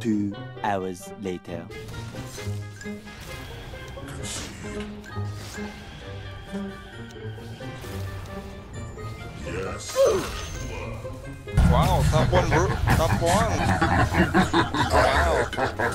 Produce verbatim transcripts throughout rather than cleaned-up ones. Two hours later. Yes. Wow, top one, bro. Top one. Wow.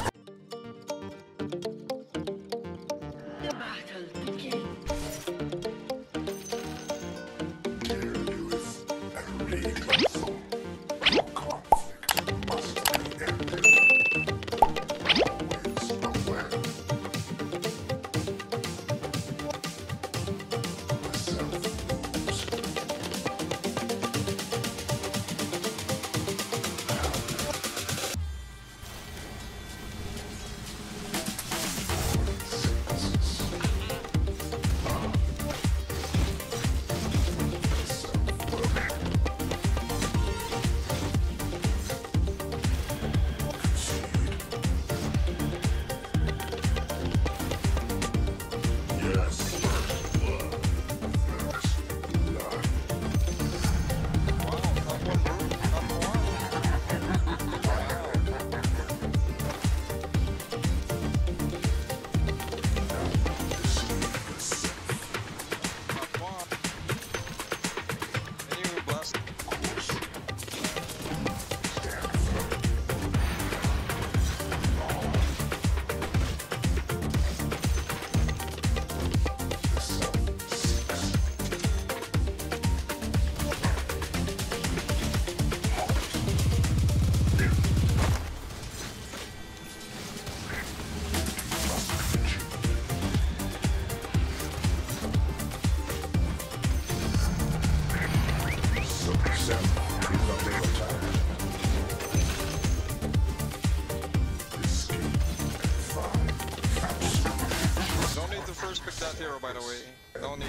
Hero, by the way, no need.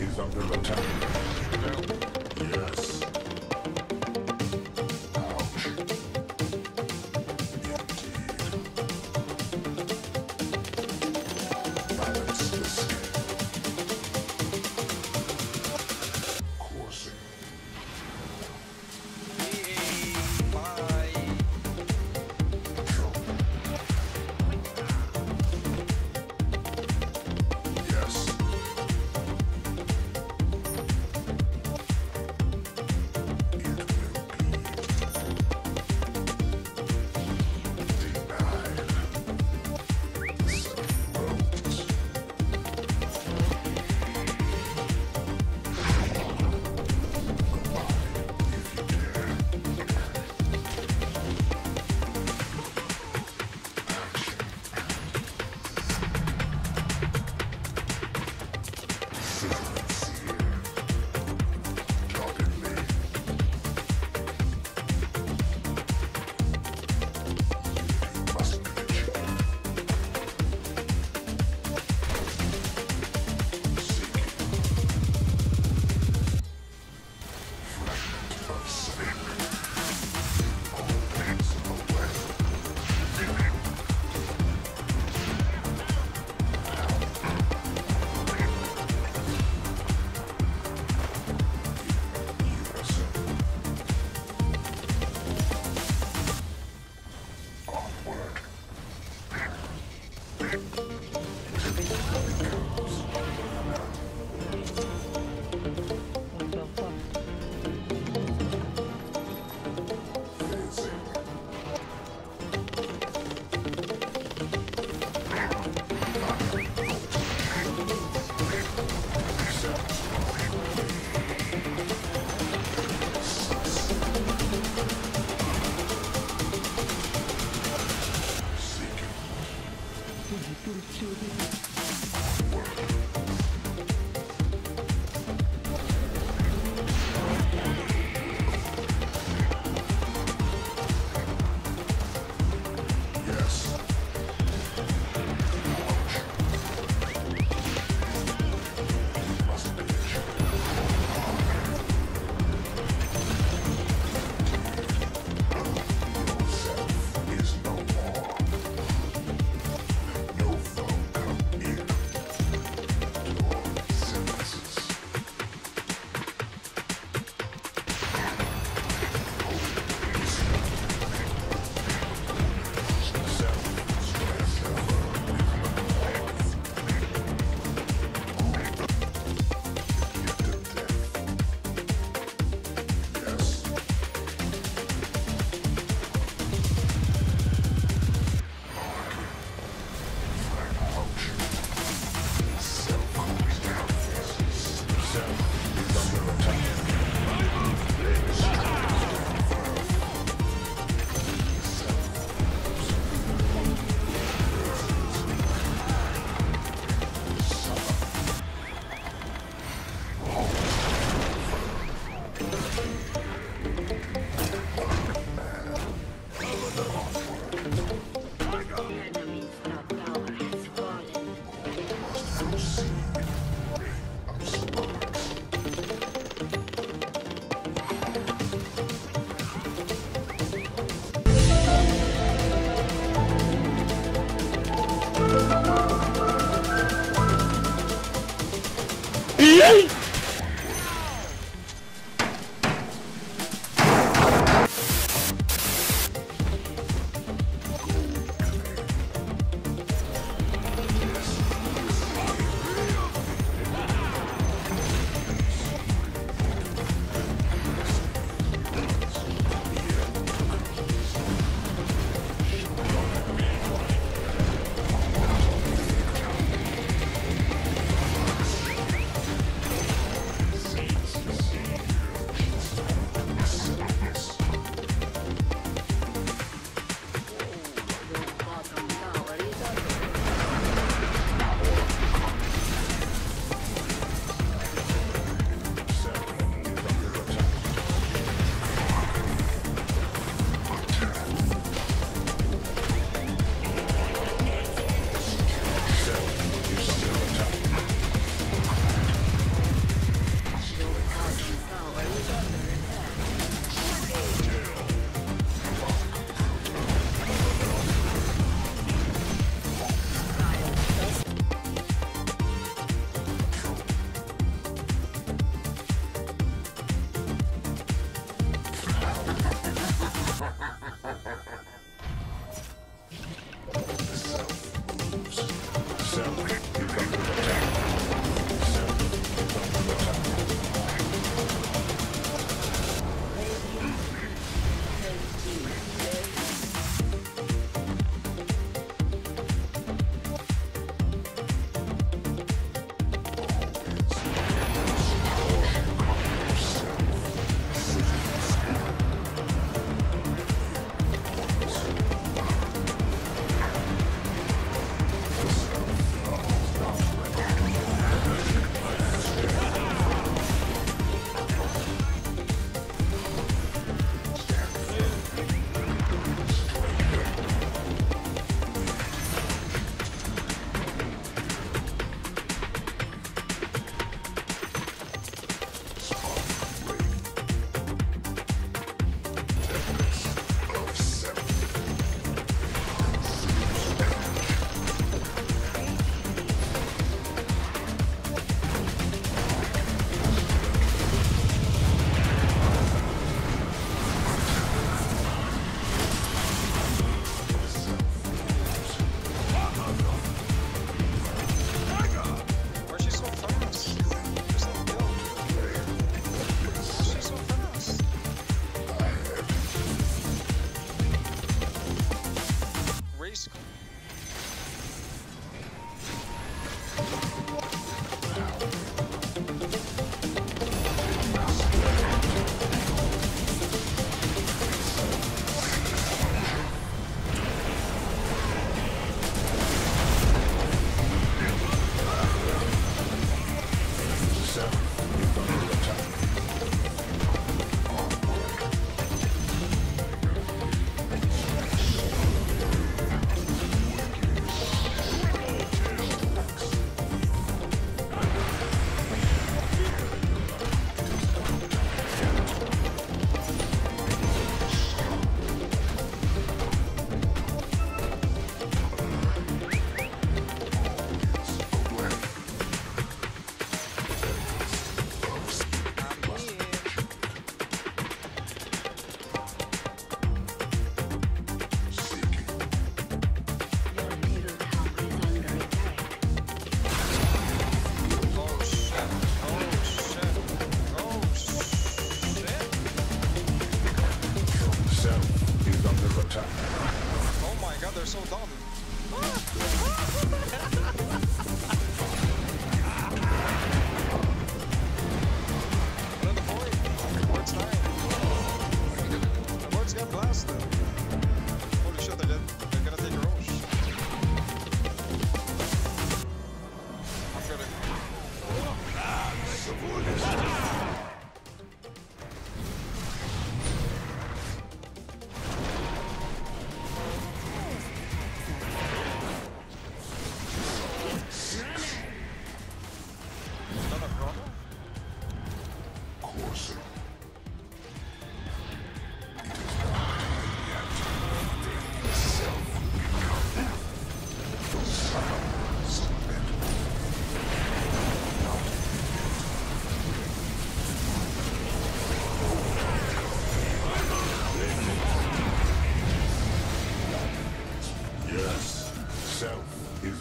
Is under attack. Yes. Ouch. Indeed. Balance this game. Coursing. Bye. Trouble.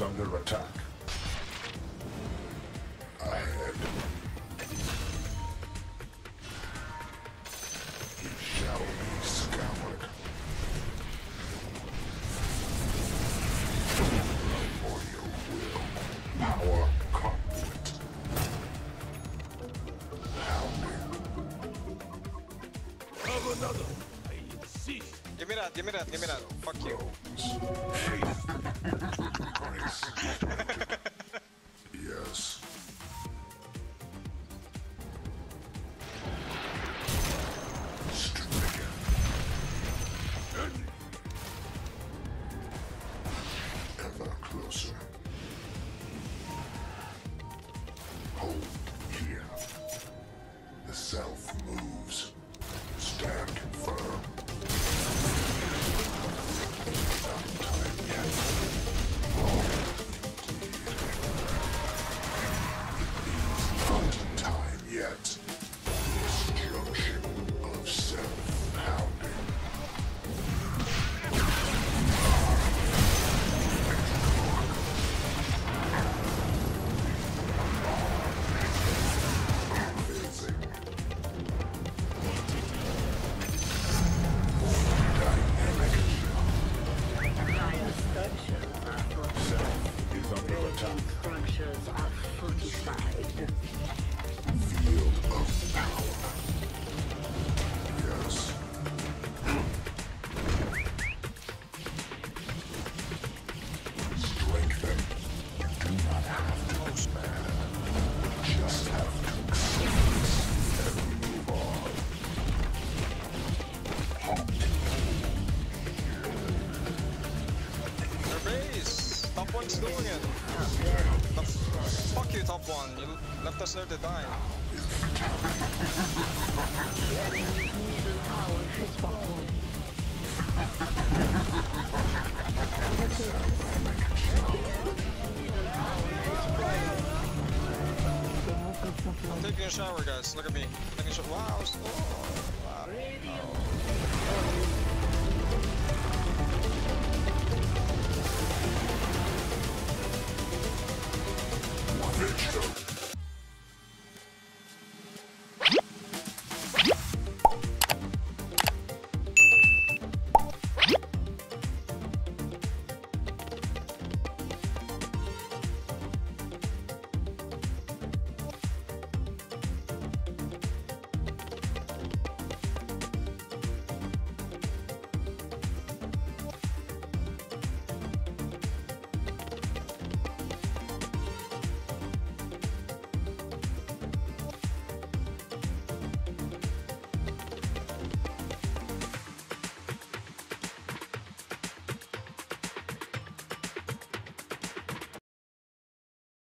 under attack. Ahead. It shall be scoured. For your will, power conflict. Pounding. Have another. I insist. Give me that, give me that, give me that. Fuck you. Yes. Stricken. Ever closer. Hold here. The self moves. Stand firm. Yet, destruction of self pounding. Self is under attack. Structures are fortified. Field of power. Yes. Strike them. You do not have to expand. You just have to accept and move on. Rebase! Top one's doing it! Top, fuck you, Top One! You left us there to die. I'm taking a shower, guys. Look at me. Taking a shower. Wow! Oh, wow. Oh. Let's go.